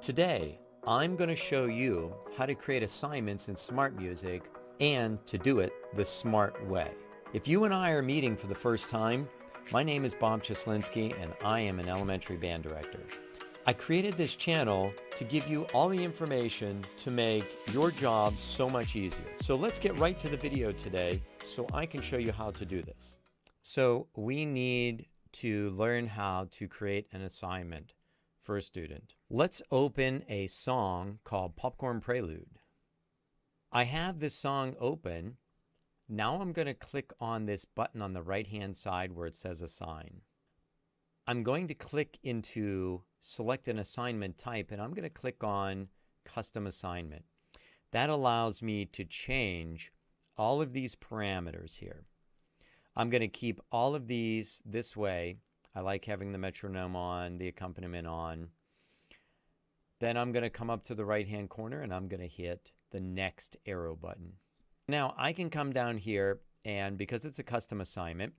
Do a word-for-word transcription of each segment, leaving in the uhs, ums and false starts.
Today, I'm going to show you how to create assignments in SmartMusic and to do it the smart way. If you and I are meeting for the first time, my name is Bob Cieslinski and I am an elementary band director. I created this channel to give you all the information to make your job so much easier. So let's get right to the video today so I can show you how to do this. So we need to learn how to create an assignment for a student. Let's open a song called Popcorn Prelude. I have this song open. Now I'm going to click on this button on the right hand side where it says assign. I'm going to click into select an assignment type and I'm going to click on custom assignment. That allows me to change all of these parameters here. I'm going to keep all of these this way. I like having the metronome on, the accompaniment on. Then I'm going to come up to the right hand corner and I'm going to hit the next arrow button. Now I can come down here and because it's a custom assignment,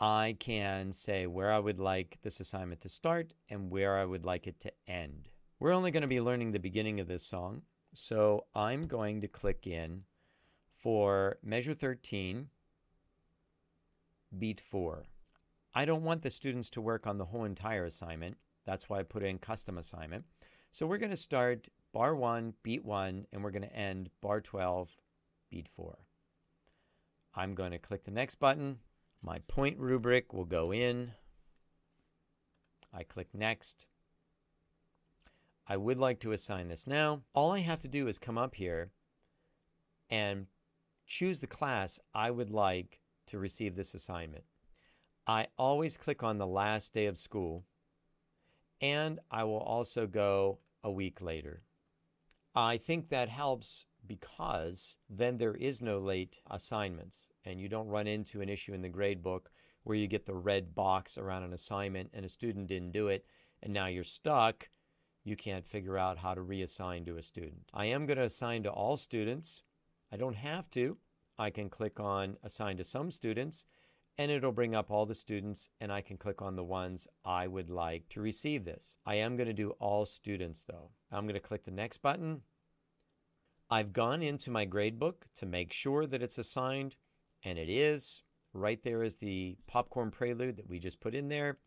I can say where I would like this assignment to start and where I would like it to end. We're only going to be learning the beginning of this song, so I'm going to click in for measure thirteen, beat four. I don't want the students to work on the whole entire assignment. That's why I put in custom assignment. So we're going to start bar one, beat one, and we're going to end bar twelve, beat four. I'm going to click the next button. My point rubric will go in. I click next. I would like to assign this now. All I have to do is come up here and choose the class I would like to receive this assignment. I always click on the last day of school and I will also go a week later. I think that helps because then there is no late assignments and you don't run into an issue in the grade book where you get the red box around an assignment and a student didn't do it and now you're stuck. You can't figure out how to reassign to a student. I am going to assign to all students. I don't have to. I can click on assign to some students and it'll bring up all the students and I can click on the ones I would like to receive this. I am going to do all students though. I'm going to click the next button. I've gone into my gradebook to make sure that it's assigned and it is. Right there is the Popcorn Prelude that we just put in there.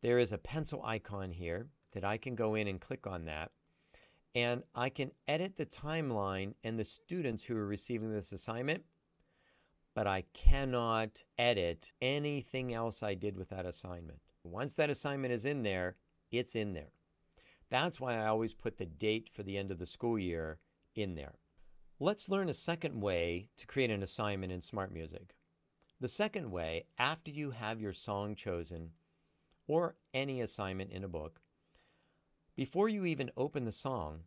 There is a pencil icon here that I can go in and click on that. And I can edit the timeline and the students who are receiving this assignment, but I cannot edit anything else I did with that assignment. Once that assignment is in there, it's in there. That's why I always put the date for the end of the school year in there. Let's learn a second way to create an assignment in SmartMusic. The second way, after you have your song chosen or any assignment in a book, before you even open the song,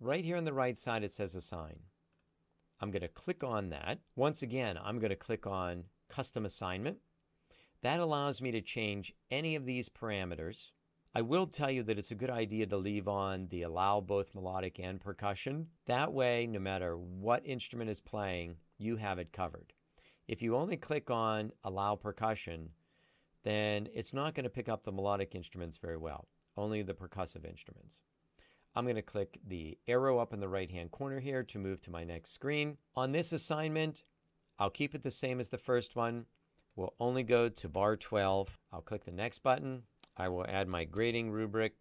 right here on the right side it says assign. I'm going to click on that. Once again, I'm going to click on custom assignment. That allows me to change any of these parameters. I will tell you that it's a good idea to leave on the allow both melodic and percussion. That way, no matter what instrument is playing, you have it covered. If you only click on allow percussion, then it's not going to pick up the melodic instruments very well. Only the percussive instruments. I'm going to click the arrow up in the right hand corner here to move to my next screen. On this assignment, I'll keep it the same as the first one. We'll only go to bar twelve. I'll click the next button. I will add my grading rubric.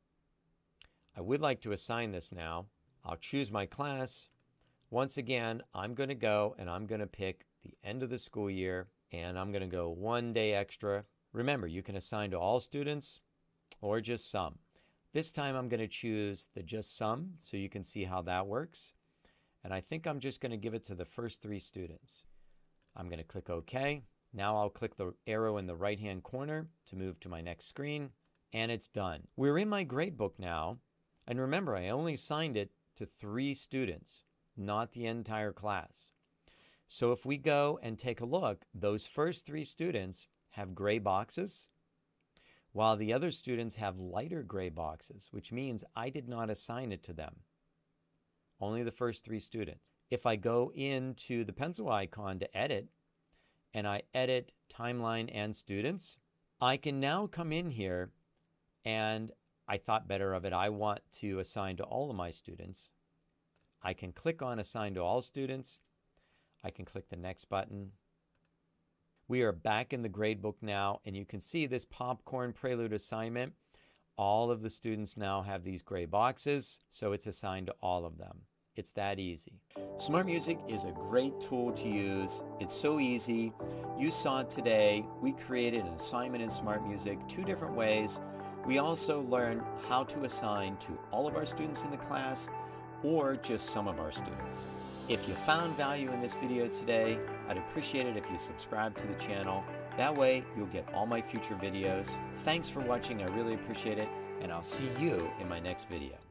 I would like to assign this now. I'll choose my class. Once again, I'm going to go and I'm going to pick the end of the school year and I'm going to go one day extra. Remember, you can assign to all students or just some. This time I'm going to choose the just some so you can see how that works. And I think I'm just going to give it to the first three students. I'm going to click OK. Now I'll click the arrow in the right hand corner to move to my next screen. And it's done. We're in my gradebook now. And remember, I only assigned it to three students, not the entire class. So if we go and take a look, those first three students have gray boxes, while the other students have lighter gray boxes, which means I did not assign it to them. Only the first three students. If I go into the pencil icon to edit, and I edit timeline and students, I can now come in here and I thought better of it. I want to assign to all of my students. I can click on Assign to All Students. I can click the Next button. We are back in the gradebook now, and you can see this Popcorn Prelude assignment. All of the students now have these gray boxes, so it's assigned to all of them. It's that easy. SmartMusic is a great tool to use. It's so easy. You saw today, we created an assignment in SmartMusic two different ways. We also learned how to assign to all of our students in the class or just some of our students. If you found value in this video today, I'd appreciate it if you subscribe to the channel. That way, you'll get all my future videos. Thanks for watching. I really appreciate it, and I'll see you in my next video.